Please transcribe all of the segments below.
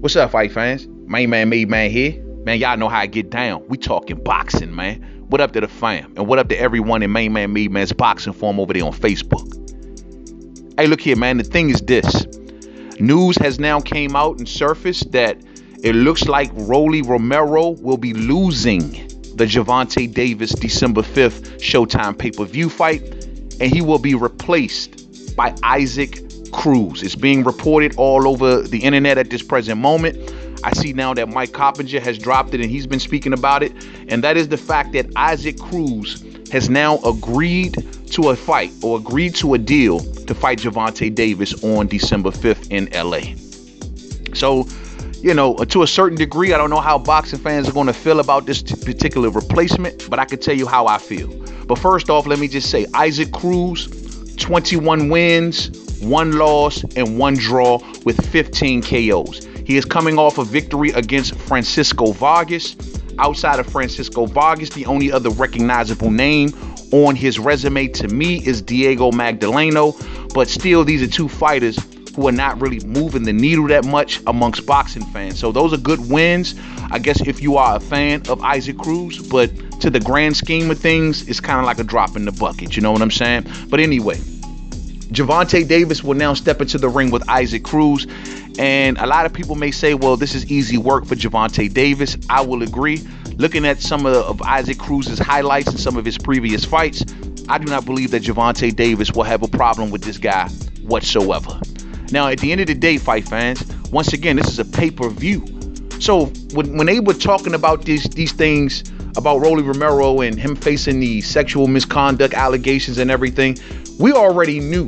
What's up, fight fans? Made man here. Man, y'all know how I get down. We talking boxing, man. What up to the fam? And what up to everyone in Main Man Made Man's boxing forum over there on Facebook? Hey, look here, man. The thing is this. News has now came out and surfaced that it looks like Rolando Romero will be losing the Gervonta Davis December 5th Showtime pay-per-view fight. And he will be replaced by Isaac Cruz. It's being reported all over the internet at this present moment. I see now that Mike Coppinger has dropped it and he's been speaking about it. And that is the fact that Isaac Cruz has now agreed to a fight or agreed to a deal to fight Gervonta Davis on December 5th in LA. So, you know, to a certain degree, I don't know how boxing fans are going to feel about this particular replacement, but I can tell you how I feel. But first off, let me just say Isaac Cruz, 21 wins, 1 loss, and 1 draw with 15 KOs. He is coming off a victory against Francisco Vargas. Outside of Francisco Vargas, the only other recognizable name on his resume to me is Diego Magdaleno. But still, these are two fighters who are not really moving the needle that much amongst boxing fans. So those are good wins, I guess, if you are a fan of Isaac Cruz. But to the grand scheme of things, it's kind of like a drop in the bucket. You know what I'm saying? But anyway, Gervonta Davis will now step into the ring with Isaac Cruz. And a lot of people may say, well, this is easy work for Gervonta Davis. I will agree. Looking at some of Isaac Cruz's highlights and some of his previous fights, I do not believe that Gervonta Davis will have a problem with this guy whatsoever. Now, at the end of the day, fight fans, once again, this is a pay-per-view. So when they were talking about these things, about Rolando Romero and him facing the sexual misconduct allegations and everything, we already knew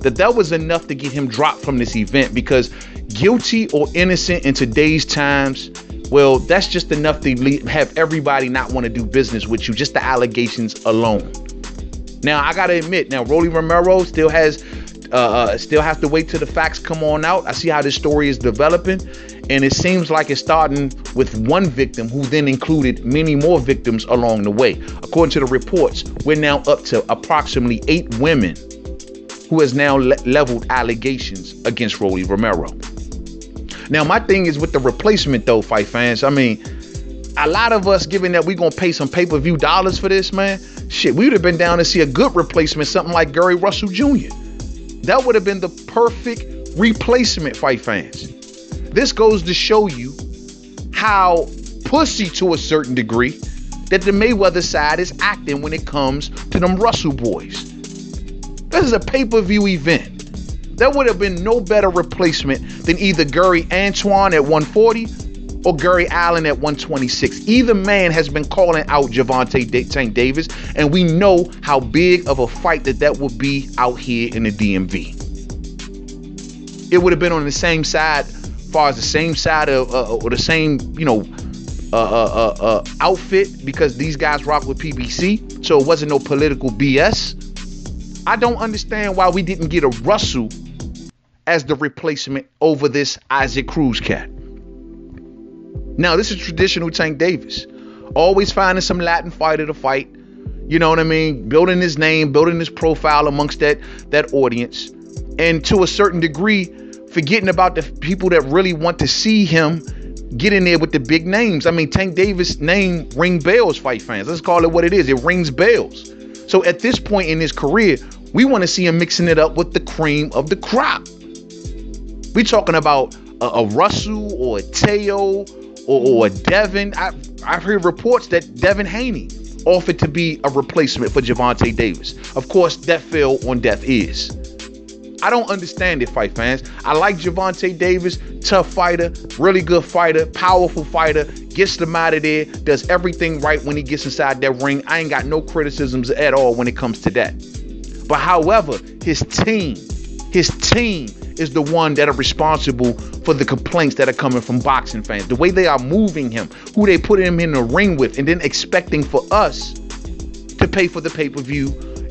that was enough to get him dropped from this event, because guilty or innocent in today's times, well, that's just enough to have everybody not want to do business with you, just the allegations alone. Now, I got to admit, now, Rolando Romero still has to wait till the facts come on out. I see how this story is developing, and it seems like it's starting with one victim who then included many more victims along the way. According to the reports, we're now up to approximately 8 women who has now leveled allegations against Rolando Romero. Now, my thing is with the replacement, though, fight fans. I mean, a lot of us, given that we're going to pay some pay-per-view dollars for this, man, shit, we would have been down to see a good replacement, something like Gary Russell Jr. That would have been the perfect replacement, fight fans. This goes to show you how pussy, to a certain degree, that the Mayweather side is acting when it comes to them Russell boys. This is a pay-per-view event. There would have been no better replacement than either Gary Antuanne at 140 or Gary Allen at 126. Either man has been calling out Gervonta Tank Davis, and we know how big of a fight that would be out here in the DMV. It would have been on the same side, as far as the same side of, or the same, you know, outfit, because these guys rock with PBC, so it wasn't no political BS. I don't understand why we didn't get a Russell as the replacement over this Isaac Cruz cat. Now, this is traditional Tank Davis. Always finding some Latin fighter to fight. You know what I mean? Building his name, building his profile amongst that audience. And to a certain degree, forgetting about the people that really want to see him get in there with the big names. I mean, Tank Davis' name rings bells, fight fans. Let's call it what it is. It rings bells. So at this point in his career, we want to see him mixing it up with the cream of the crop. We're talking about a Russell or a Teo or a Devin. I've heard reports that Devin Haney offered to be a replacement for Gervonta Davis. Of course, that fell on deaf ears. I don't understand it, fight fans. I like Gervonta Davis, tough fighter, really good fighter, powerful fighter, gets them out of there, does everything right when he gets inside that ring. I ain't got no criticisms at all when it comes to that. But however, his team is the one that are responsible for the complaints that are coming from boxing fans. The way they are moving him, who they put him in the ring with, and then expecting for us to pay for the pay-per-view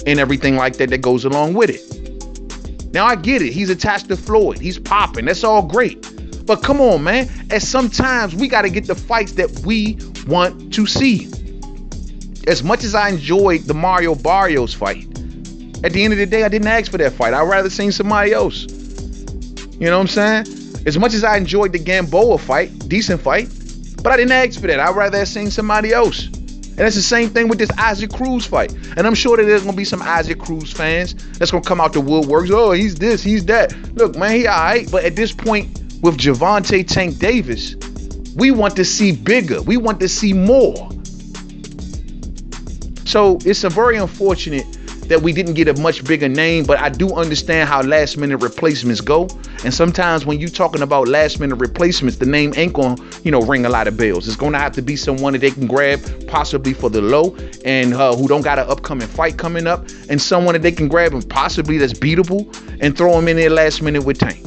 and everything like that goes along with it. Now, I get it. He's attached to Floyd. He's popping. That's all great. But come on, man. As sometimes we got to get the fights that we want to see. As much as I enjoyed the Mario Barrios fight, at the end of the day, I didn't ask for that fight. I'd rather seen somebody else. You know what I'm saying? As much as I enjoyed the Gamboa fight, decent fight, but I didn't ask for that. I'd rather have seen somebody else. And that's the same thing with this Isaac Cruz fight. And I'm sure that there's going to be some Isaac Cruz fans that's going to come out the woodworks. Oh, he's this, he's that. Look, man, he all right. But at this point, with Gervonta Tank Davis, we want to see bigger. We want to see more. So it's a very unfortunate that we didn't get a much bigger name, but I do understand how last minute replacements go. And sometimes when you're talking about last minute replacements, the name ain't gonna, ring a lot of bells. It's gonna have to be someone that they can grab possibly for the low and who don't got an upcoming fight coming up, and someone that they can grab and possibly that's beatable and throw him in there last minute with Tank.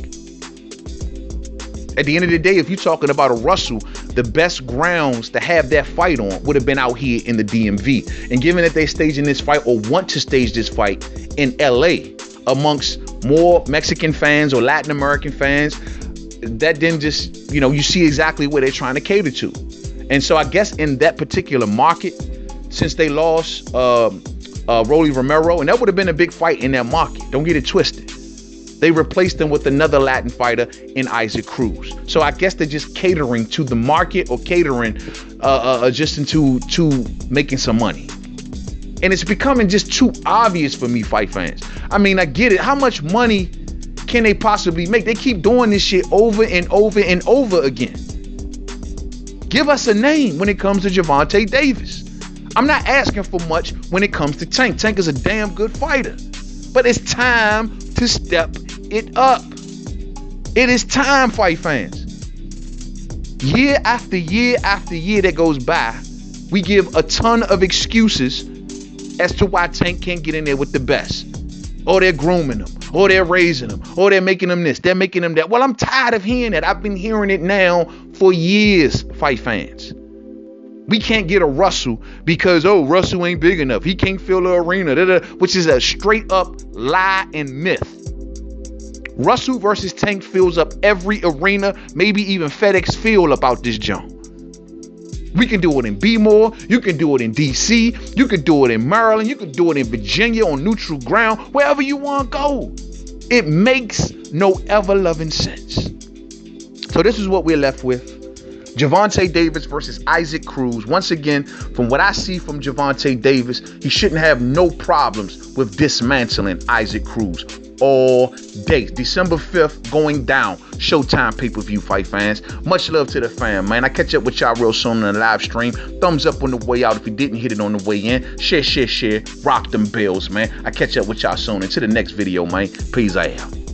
At the end of the day, if you're talking about a Russell, the best grounds to have that fight on would have been out here in the DMV. And given that they're staging this fight or want to stage this fight in LA amongst more Mexican fans or Latin American fans, that then just, you see exactly where they're trying to cater to. And so I guess in that particular market, since they lost Rolando Romero, and that would have been a big fight in that market. Don't get it twisted. They replaced him with another Latin fighter in Isaac Cruz. So I guess they're just catering to the market or catering just into making some money. And it's becoming just too obvious for me, fight fans. I mean, I get it. How much money can they possibly make? They keep doing this shit over and over and over again. Give us a name when it comes to Gervonta Davis. I'm not asking for much when it comes to Tank. Tank is a damn good fighter. But it's time to step it up. It is time, fight fans. Year after year after year that goes by, we give a ton of excuses as to why Tank can't get in there with the best. Or they're grooming them. Or they're raising them. Or they're making them this. They're making them that. Well, I'm tired of hearing that. I've been hearing it now for years, fight fans. We can't get a Russell because, Russell ain't big enough. He can't fill the arena, which is a straight up lie and myth. Russell versus Tank fills up every arena, maybe even FedEx Field about this jump. We can do it in BMore. You can do it in DC. You can do it in Maryland. You can do it in Virginia on neutral ground, wherever you want to go. It makes no ever-loving sense. So this is what we're left with. Gervonta Davis versus Isaac Cruz. Once again, from what I see from Gervonta Davis, he shouldn't have no problems with dismantling Isaac Cruz all day. December 5th, going down. Showtime pay-per-view, fight fans. Much love to the fam, man. I catch up with y'all real soon in the live stream. Thumbs up on the way out if you didn't hit it on the way in. Share. Rock them bells, man. I catch up with y'all soon. Until the next video, man. Peace out.